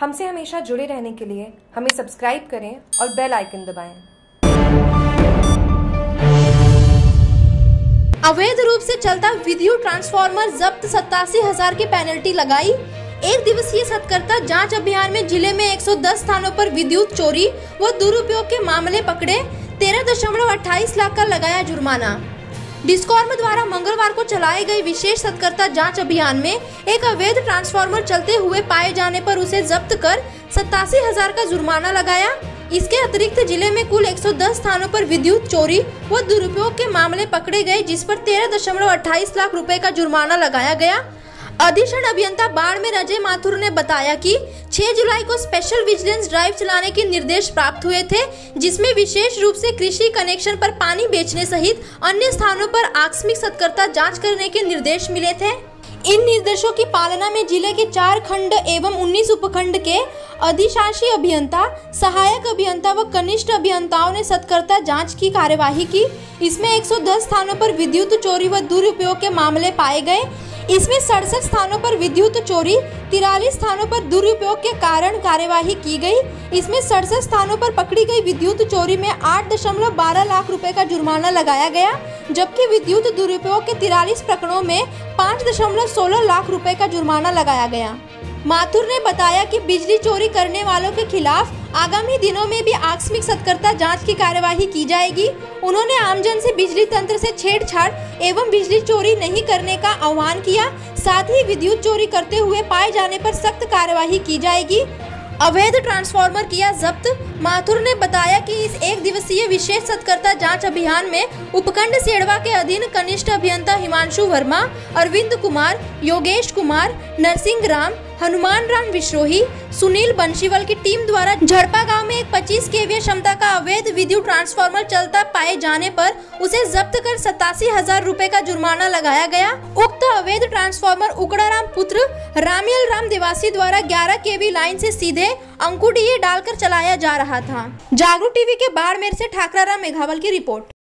हमसे हमेशा जुड़े रहने के लिए हमें सब्सक्राइब करें और बेल आइकन दबाएं। अवैध रूप से चलता विद्युत ट्रांसफार्मर जब्त, 87,000 की पेनल्टी लगाई। एक दिवसीय सतर्कता जांच अभियान में जिले में 110 स्थानों पर विद्युत चोरी व दुरुपयोग के मामले पकड़े। 13.28 लाख का लगाया जुर्माना। डिस्काॅम द्वारा मंगलवार को चलाए गए विशेष सतर्कता जांच अभियान में एक अवैध ट्रांसफार्मर चलते हुए पाए जाने पर उसे जब्त कर 87,000 का जुर्माना लगाया। इसके अतिरिक्त जिले में कुल 110 स्थानों पर विद्युत चोरी व दुरुपयोग के मामले पकड़े गए, जिस पर 13.28 लाख रुपए का जुर्माना लगाया गया। अधीक्षण अभियंता बाड़मेर अजय माथुर ने बताया कि 6 जुलाई को स्पेशल विजिलेंस ड्राइव चलाने के निर्देश प्राप्त हुए थे, जिसमें विशेष रूप से कृषि कनेक्शन पर पानी बेचने सहित अन्य स्थानों पर आकस्मिक सतर्कता जांच करने के निर्देश मिले थे। इन निर्देशों की पालना में जिले के 4 खंड एवं 19 उपखंड के अधिशासी अभियंता, सहायक अभियंता व कनिष्ठ अभियंताओं ने सतर्कता जांच की कार्यवाही की। इसमें 110 स्थानों पर विद्युत चोरी व दुरुपयोग के मामले पाए गए। इसमें 67 स्थानों पर विद्युत चोरी, 43 स्थानों पर दुरुपयोग के कारण कार्यवाही की गई। इसमें 67 स्थानों पर पकड़ी गई विद्युत चोरी में 8.12 लाख रुपए का जुर्माना लगाया गया, जबकि विद्युत दुरुपयोग के 43 प्रकरणों में 5.16 लाख रुपए का जुर्माना लगाया गया। माथुर ने बताया कि बिजली चोरी करने वालों के खिलाफ आगामी दिनों में भी आकस्मिक सतर्कता जांच की कार्यवाही की जाएगी। उन्होंने आमजन से बिजली तंत्र से छेड़छाड़ एवं बिजली चोरी नहीं करने का आह्वान किया। साथ ही विद्युत चोरी करते हुए पाए जाने पर सख्त कार्यवाही की जाएगी। अवैध ट्रांसफार्मर किया जब्त। माथुर ने बताया कि इस एक दिवसीय विशेष सतर्कता जांच अभियान में उपखंड सेड़वा के अधीन कनिष्ठ अभियंता हिमांशु वर्मा, अरिवंद कुमार, योगेश कुमार, नरसिंगराम, हनुमानराम विश्नोई, सुनिल बंशीवल की टीम द्वारा झड़पा गांव में एक 25 केवीए क्षमता का अवैध विद्युत ट्रांसफार्मर चलता पाए जाने पर उसे जब्त कर 87,000 रुपए का जुर्माना लगाया गया। उक्त अवैध ट्रांसफार्मर उकड़राम पुत्र रामयलराम देवासी द्वारा 11 केवी लाइन से सीधे अंकुडीये डालकर चलाया जा रहा था। जागरूक टीवी के बाड़मेर से ठाकराराम मेघवाल की रिपोर्ट।